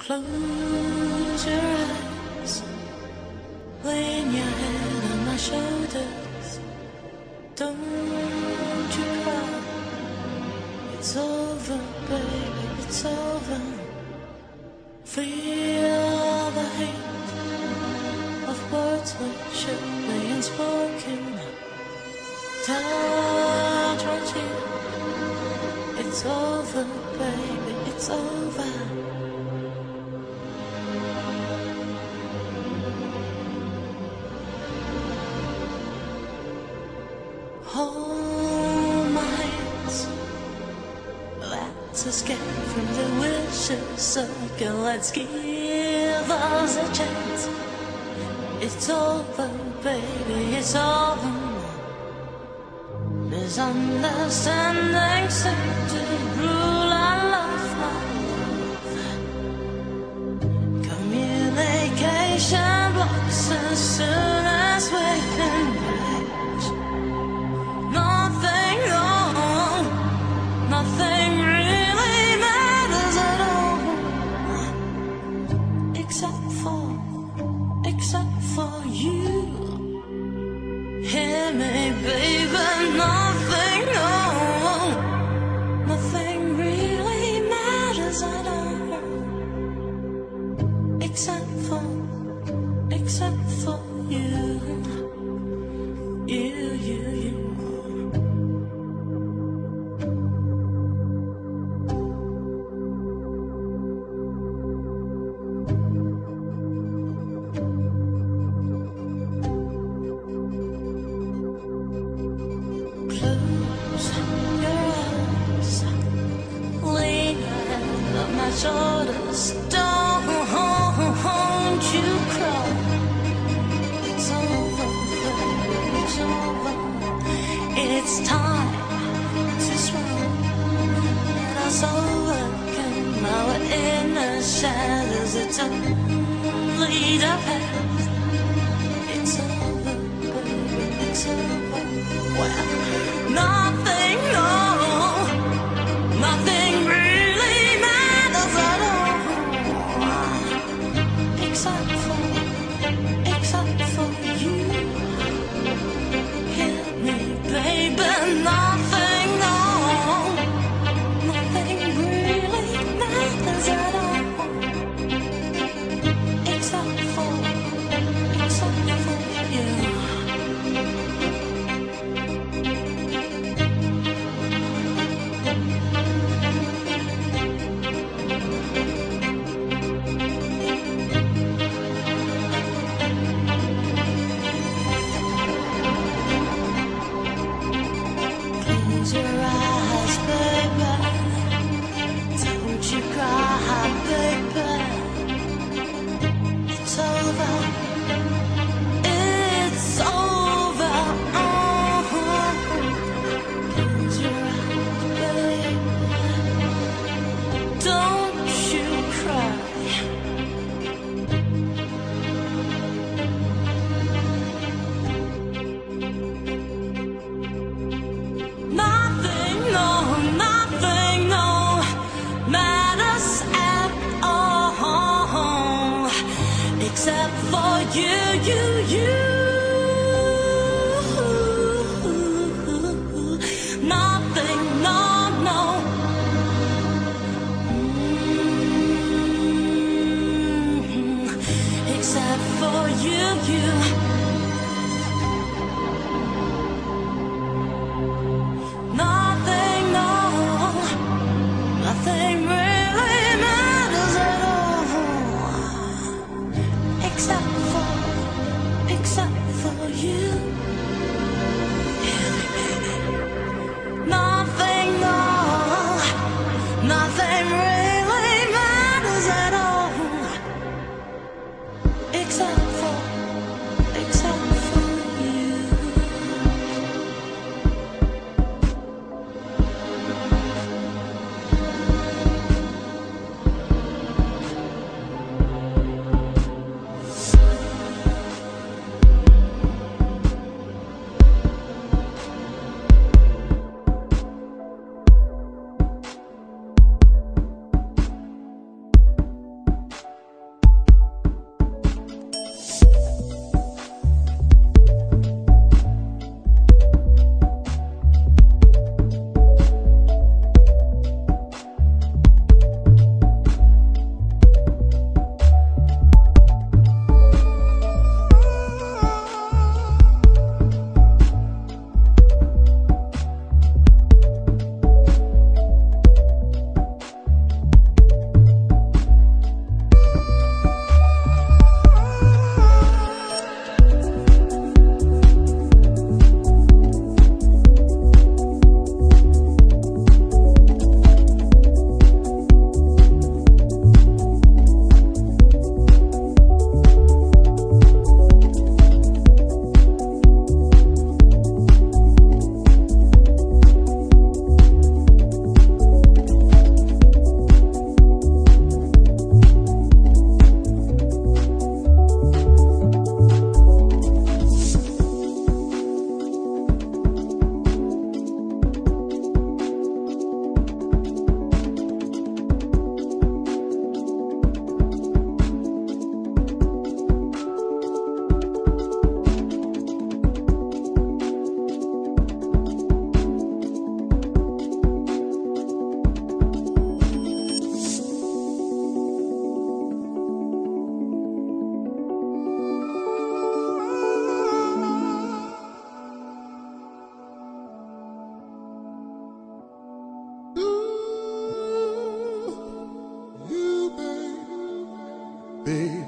Close your eyes, laying your head on my shoulders. Don't you cry, it's over, baby, it's over. Feel the hate of words which should be unspoken. Touch my cheek, it's over, baby, it's over. Hold my hands, let's escape from the vicious circle. Let's give us a chance. It's over, baby, it's over. Misunderstanding seems to rule our life now. Communication blocks as soon as we can. Nothing really matters at all, except for you. Hear me, baby, nothing, no, nothing really matters at all, except for you. Shoulders, don't you cry. It's over, baby, it's over. It's time to swallow. Let us overcome our inner shadows. It's only the past. It's over, baby, it's over. Well, nothing, no, nothing really. Except for you. Hear me, baby, nothing, no, nothing really matters at all, except for you. baby.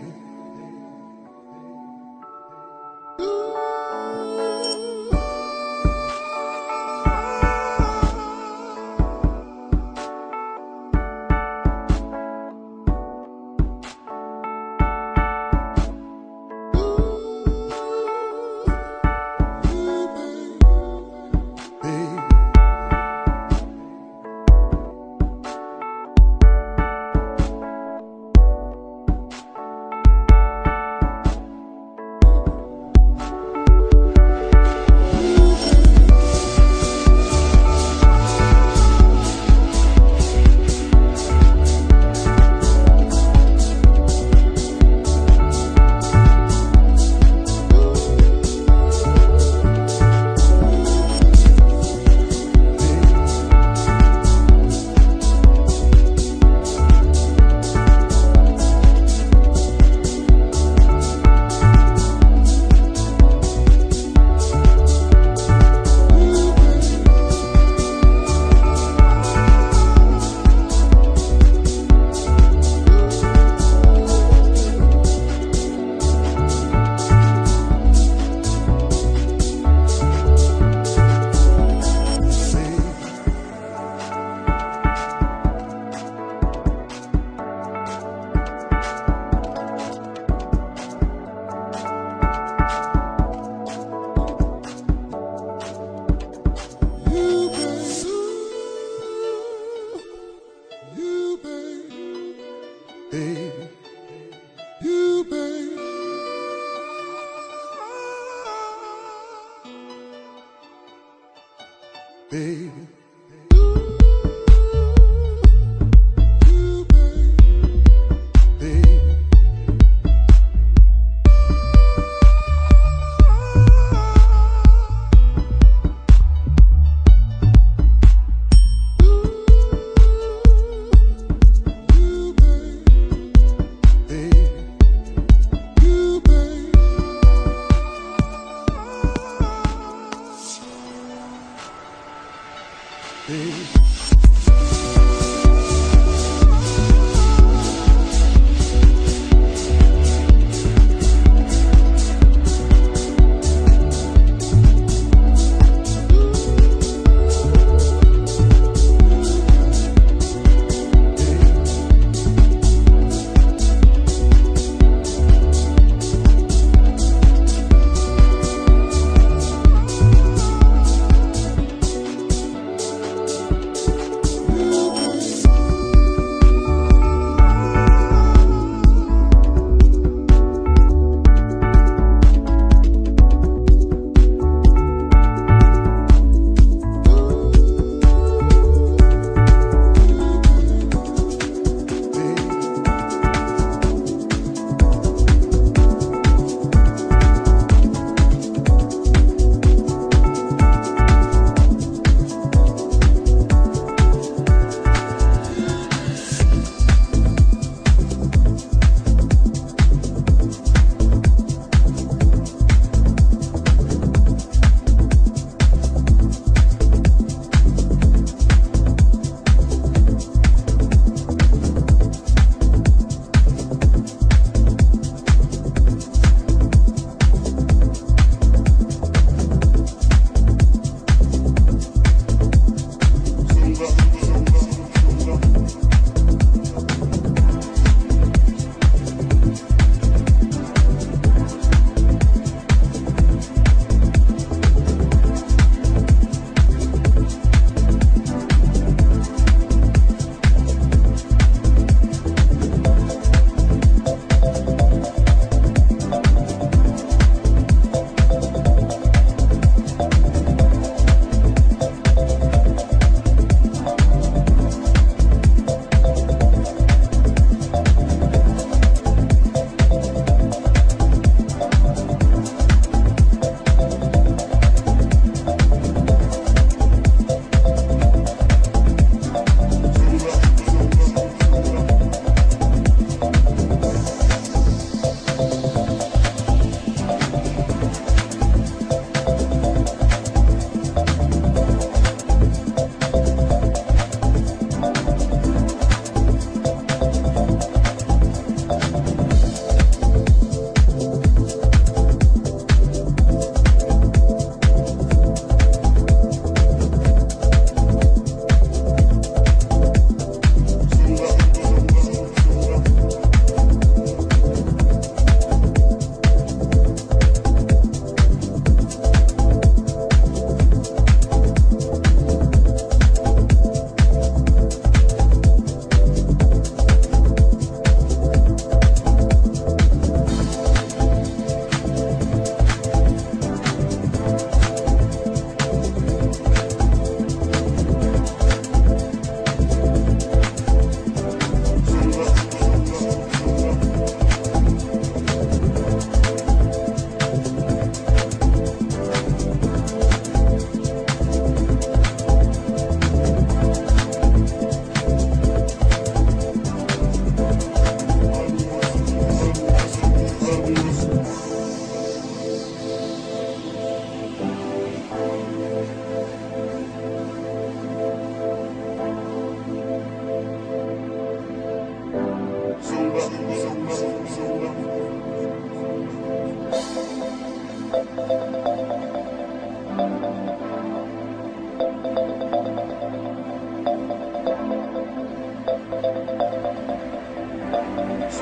Baby, you, baby. Baby.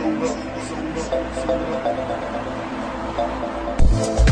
So low, so low, so low.